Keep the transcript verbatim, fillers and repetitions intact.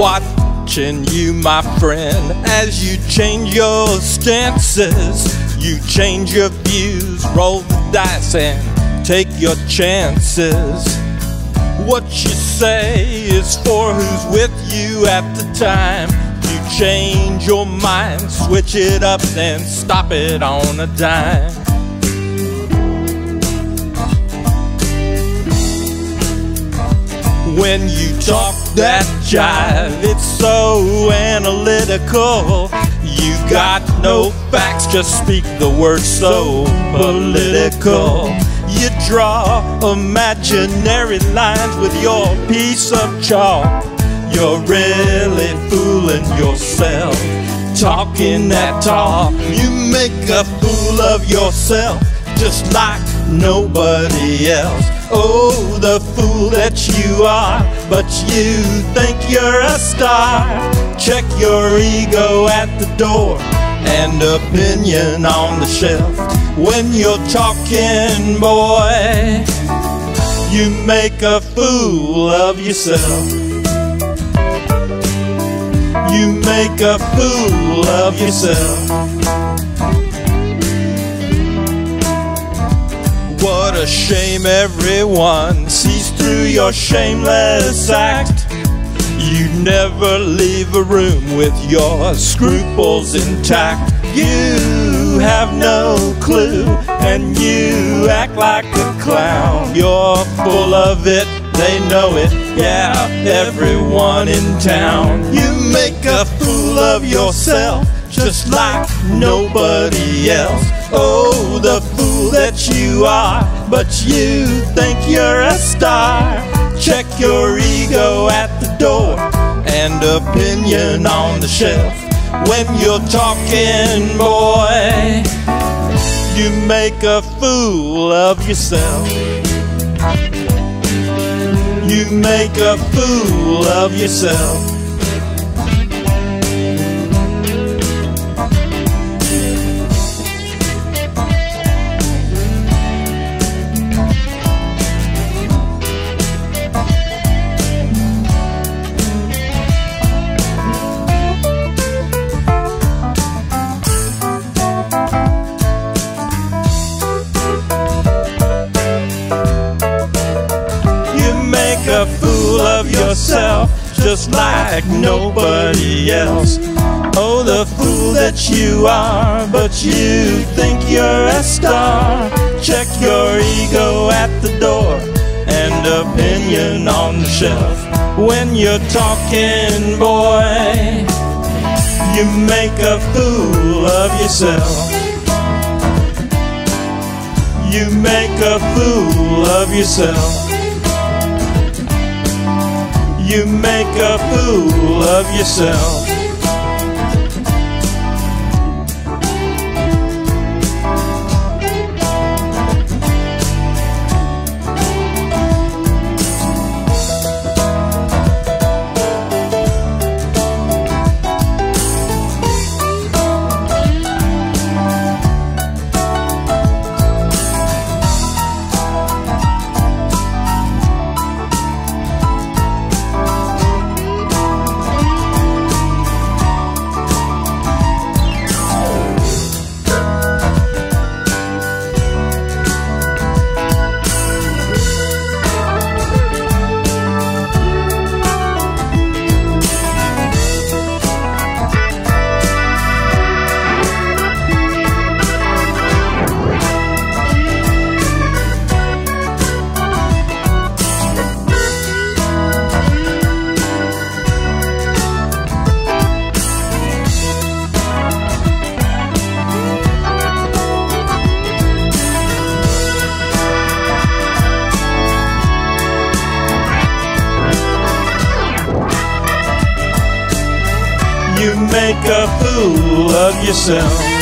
watching you, my friend, as you change your stances. You change your views, roll the dice and take your chances. What you say is for who's with you at the time. You change your mind, switch it up, then stop it on a dime. When you talk that jive, it's so analytical. You got no facts, just speak the word so political. You draw imaginary lines with your piece of chalk. You're really fooling yourself, talking that talk. You make a fool of yourself, just like nobody else. Oh, the fool that you are, but you think you're a star. Check your ego at the door and opinion on the shelf. When you're talking, boy, you make a fool of yourself. You make a fool of yourself. What a shame everyone sees through your shameless act. You never leave a room with your scruples intact. You have no clue and you act like a clown. You're full of it, they know it, yeah, everyone in town. You make a fool of yourself, just like nobody else. Oh, the fool that you are, but you think you're a star. Check your ego at the door and opinion on the shelf. When you're talking, boy, you make a fool of yourself. You make a fool of yourself. A fool of yourself, just like nobody else. Oh, the fool that you are, but you think you're a star. Check your ego at the door and opinion on the shelf. When you're talking, boy, you make a fool of yourself. You make a fool of yourself. You make a fool of yourself. You make a fool of yourself.